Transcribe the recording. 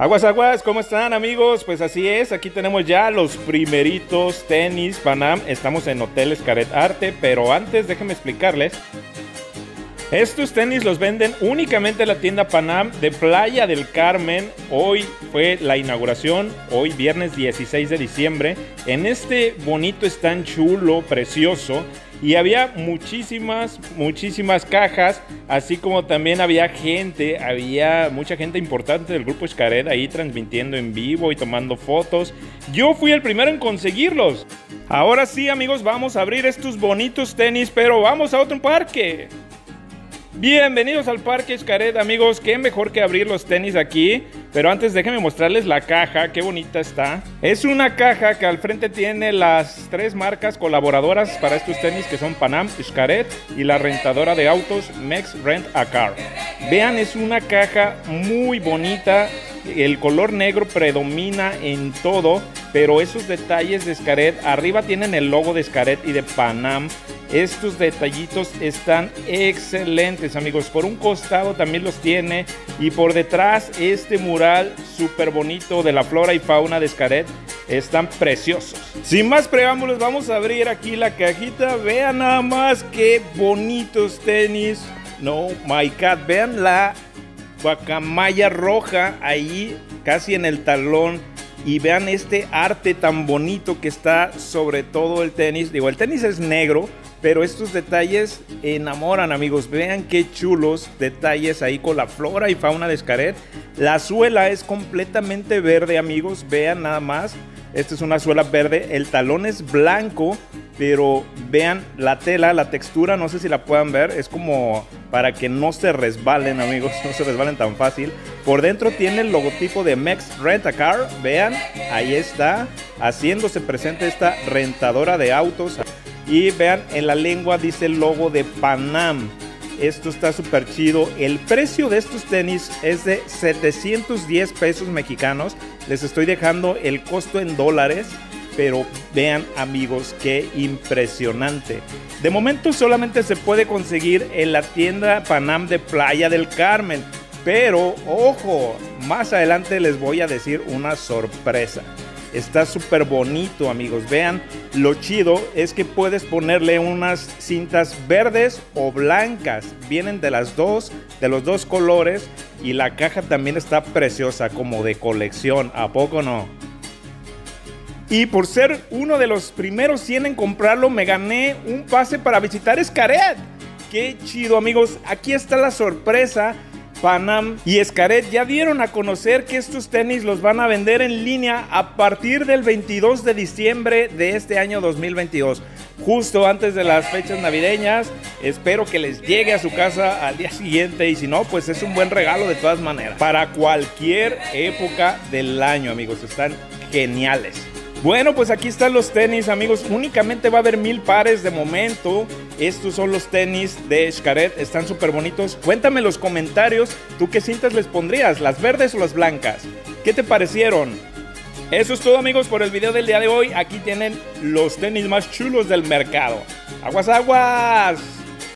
Aguas, aguas, ¿cómo están, amigos? Pues así es, aquí tenemos ya los primeritos tenis Pan Am. Estamos en Hotel Xcaret Arte, pero antes déjenme explicarles. Estos tenis los venden únicamente en la tienda Pan Am de Playa del Carmen. Hoy fue la inauguración, hoy viernes 16 de diciembre. En este bonito stand chulo, precioso. Y había muchísimas cajas, así como también había mucha gente importante del grupo Xcaret ahí transmitiendo en vivo y tomando fotos. Yo fui el primero en conseguirlos. Ahora sí, amigos, vamos a abrir estos bonitos tenis, pero vamos a otro parque. Bienvenidos al Parque Xcaret, amigos. Qué mejor que abrir los tenis aquí. Pero antes déjenme mostrarles la caja, qué bonita está. Es una caja que al frente tiene las tres marcas colaboradoras para estos tenis, que son Pan Am, Xcaret y la rentadora de autos Mex Rent a Car. Vean, es una caja muy bonita. El color negro predomina en todo, pero esos detalles de Xcaret, arriba tienen el logo de Xcaret y de Pan Am. Estos detallitos están excelentes, amigos. Por un costado también los tiene, y por detrás este mural súper bonito de la flora y fauna de Xcaret. Están preciosos. Sin más preámbulos, vamos a abrir aquí la cajita. Vean nada más qué bonitos tenis. No, my God, vean la guacamaya roja ahí casi en el talón. Y vean este arte tan bonito que está sobre todo el tenis. Digo, el tenis es negro, pero estos detalles enamoran, amigos. Vean qué chulos detalles ahí con la flora y fauna de Xcaret. La suela es completamente verde, amigos. Vean nada más. Esta es una suela verde. El talón es blanco, pero vean la tela, la textura. No sé si la puedan ver. Es como para que no se resbalen, amigos. No se resbalen tan fácil. Por dentro tiene el logotipo de Mex Rent a Car. Vean, ahí está. Haciéndose presente esta rentadora de autos. Y vean, en la lengua dice el logo de Pan Am. Esto está súper chido. El precio de estos tenis es de 710 pesos mexicanos. Les estoy dejando el costo en dólares. Pero vean, amigos, qué impresionante. De momento solamente se puede conseguir en la tienda Pan Am de Playa del Carmen. Pero, ojo, más adelante les voy a decir una sorpresa. Está súper bonito, amigos. Vean, lo chido es que puedes ponerle unas cintas verdes o blancas. Vienen de las dos, de los dos colores. Y la caja también está preciosa, como de colección. ¿A poco no? Y por ser uno de los primeros 100 en comprarlo, me gané un pase para visitar Xcaret. ¡Qué chido, amigos! Aquí está la sorpresa. Pan Am y Xcaret ya dieron a conocer que estos tenis los van a vender en línea a partir del 22 de diciembre de este año 2022, justo antes de las fechas navideñas. Espero que les llegue a su casa al día siguiente, y si no, pues es un buen regalo de todas maneras, para cualquier época del año, amigos. Están geniales. Bueno, pues aquí están los tenis, amigos. Únicamente va a haber 1000 pares de momento. Estos son los tenis de Xcaret. Están súper bonitos. Cuéntame en los comentarios, ¿tú qué cintas les pondrías? ¿Las verdes o las blancas? ¿Qué te parecieron? Eso es todo, amigos, por el video del día de hoy. Aquí tienen los tenis más chulos del mercado. ¡Aguas, aguas!